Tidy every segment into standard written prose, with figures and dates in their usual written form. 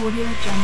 Audio Jungle.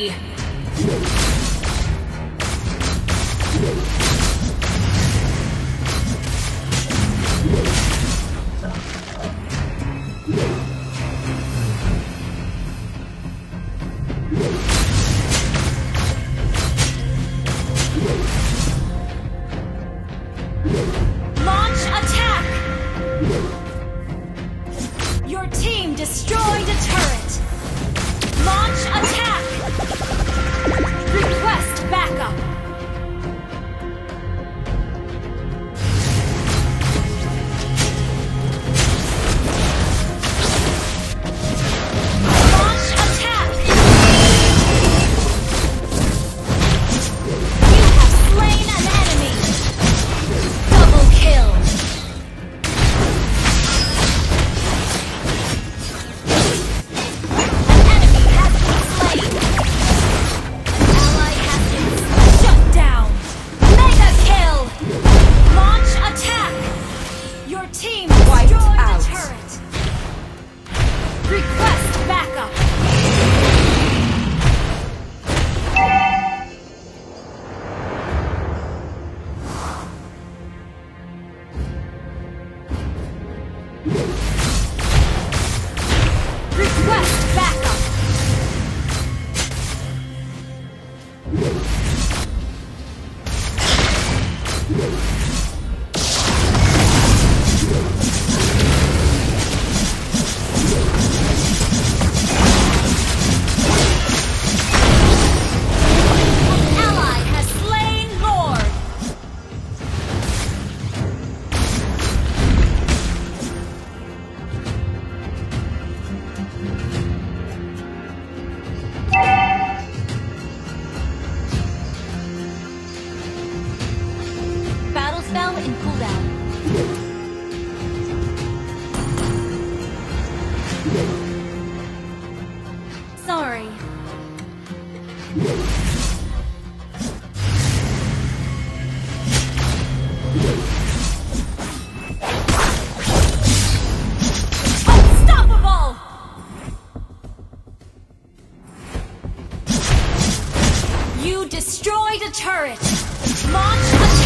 me! Destroy the turret! Launch the turret!